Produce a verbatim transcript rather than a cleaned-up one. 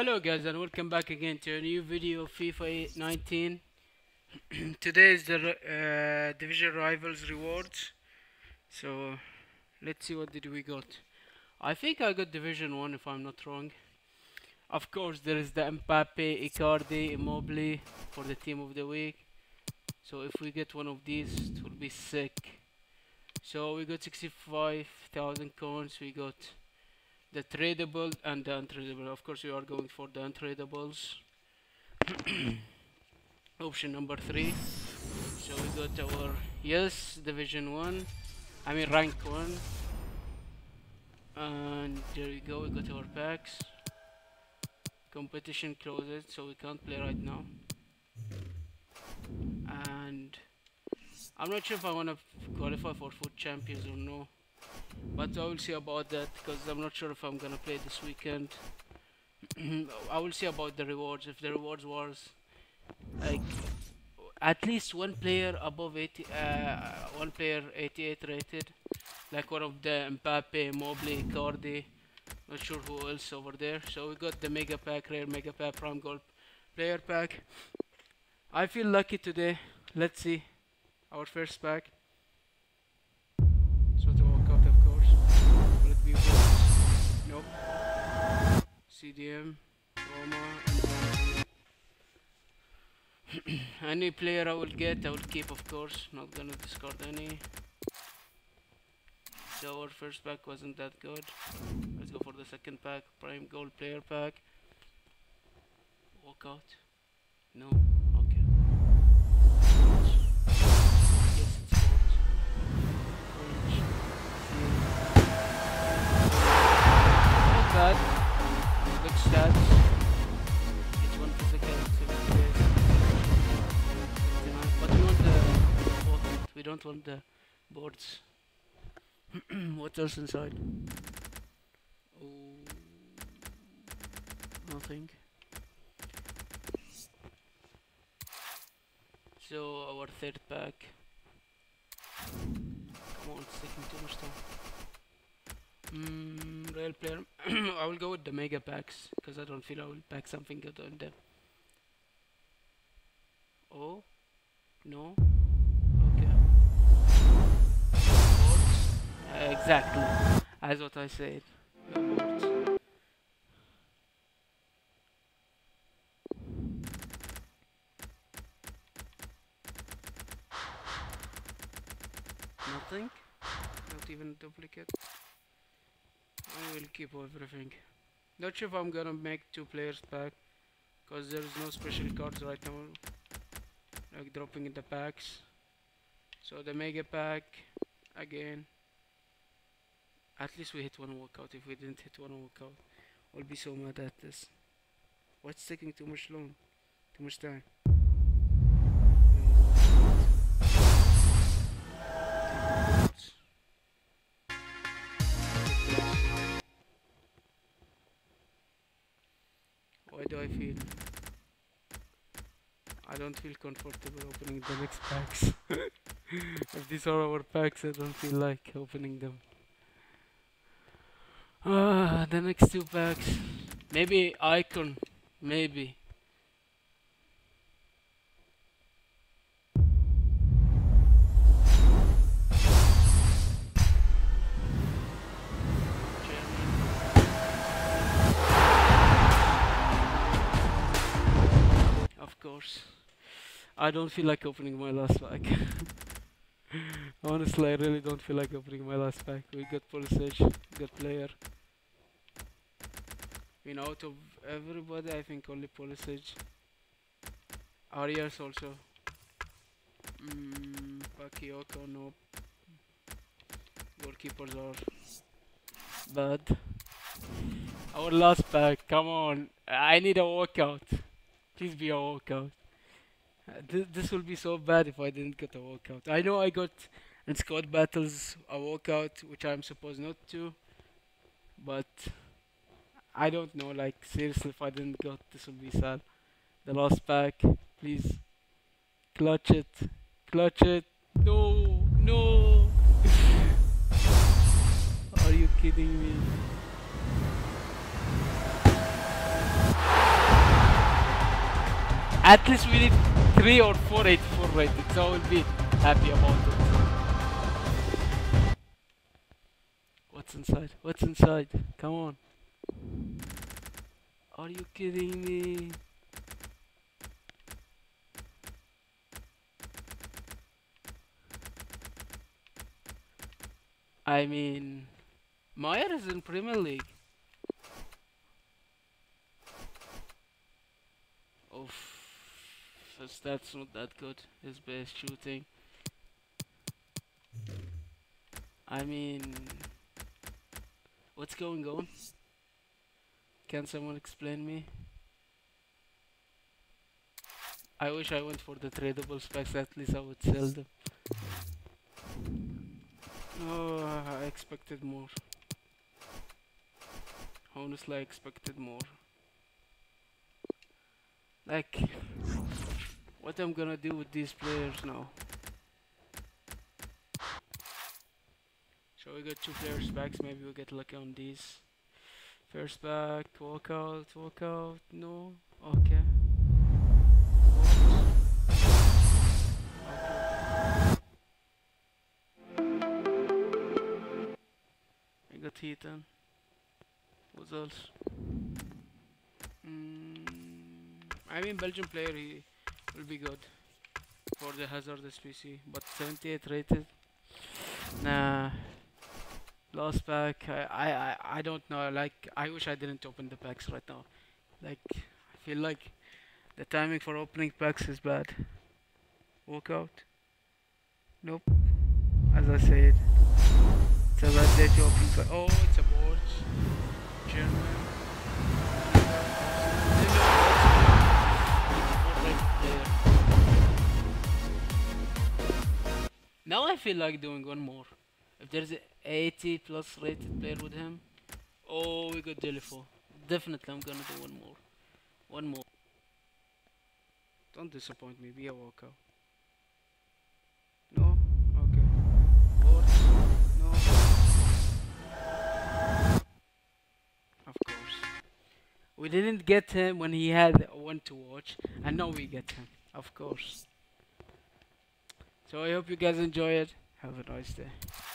Hello guys and welcome back again to a new video of FIFA nineteen. Today is the uh, Division Rivals rewards. So let's see what did we got. I think I got Division one if I'm not wrong. Of course there is the Mbappé, Icardi, Immobile for the team of the week. So if we get one of these it will be sick. So we got sixty-five thousand coins, we got the tradable and the untradeable. Of course we are going for the untradables. Option number three. So we got our yes division one, I mean rank one, and there we go, we got our packs. Competition closed, so we can't play right now, and I'm not sure if I want to qualify for food champions or no, but I will see about that because I'm not sure if I'm gonna play this weekend. I will see about the rewards. If the rewards was like at least one player above eighty, uh, one player eighty-eight rated, like one of the Mbappe, Mobley, Cardi, not sure who else over there. So we got the mega pack, rare mega pack, prime gold player pack. I feel lucky today. Let's see our first pack. Nope. C D M, Roma, and any player I will get, I will keep, of course. Not gonna discard any. So our first pack wasn't that good. Let's go for the second pack. Prime gold player pack. Walk out. No. Okay. Yes, it's Look stats. Each one physical, but we want the board. We don't want the boards. What else inside? Oh, nothing. So our third pack. Come on, it's taking too much time. Mm, real player. I will go with the mega packs because I don't feel I will pack something good on them. Oh no. Okay. Uh, exactly. As what I said. Nothing. Not even a duplicate. I will keep everything. Not sure if I'm gonna make two players pack because there is no special cards right now like dropping in the packs. So the mega pack again. At least we hit one walkout. If we didn't hit one walkout, I'll be so mad at this. What's taking too much long? Too much time. Do I feel? I don't feel comfortable opening the next packs. If these are our packs, I don't feel like opening them. Ah, the next two packs. Maybe icon. Maybe. I don't feel like opening my last pack. Honestly, I really don't feel like opening my last pack. We got Polisage, good player. I mean, out of everybody, I think only Polisage. Arias also. Mm, Pakyoko, no. Goalkeepers are bad. Our last pack, come on. I need a walkout. Please be a walkout. Uh, th this will be so bad if I didn't get a walkout. I know I got in squad battles a walkout, which I'm supposed not to, but I don't know. Like seriously, if I didn't got, this will be sad. The last pack, please clutch it, clutch it. No, no. Are you kidding me? at least we need three or four eighty-four rated, so I will be happy about it. What's inside? What's inside? Come on. Are you kidding me? I mean, Meyer is in Premier League. Oof, his stats not that good. His best shooting. I mean, what's going on? Can someone explain me? I wish I went for the tradable specs. At least I would sell them. Oh, I expected more. Honestly, I expected more. Like, what I'm gonna do with these players now? So we got two players backs. Maybe we'll get lucky on these. First back, walk out, walk out. No, okay. Got hit on. What else? Mm, I mean, Belgian player, he will be good for the hazardous P C, but seventy-eight rated. Nah, last pack. I, I, I, I don't know. Like, I wish I didn't open the packs right now. Like, I feel like the timing for opening packs is bad. Walk out. Nope. As I said. It's a bad day to open for. Oh, it's a board. German. Now I feel like doing one more. If there's an eighty plus rated player with him. Oh, we got Delifo. Definitely I'm gonna do one more. One more. Don't disappoint me, be a walkout. No? Okay. Boards. Of course. We didn't get him when he had one to watch, and now we get him. Of course. So I hope you guys enjoy it. Have a nice day.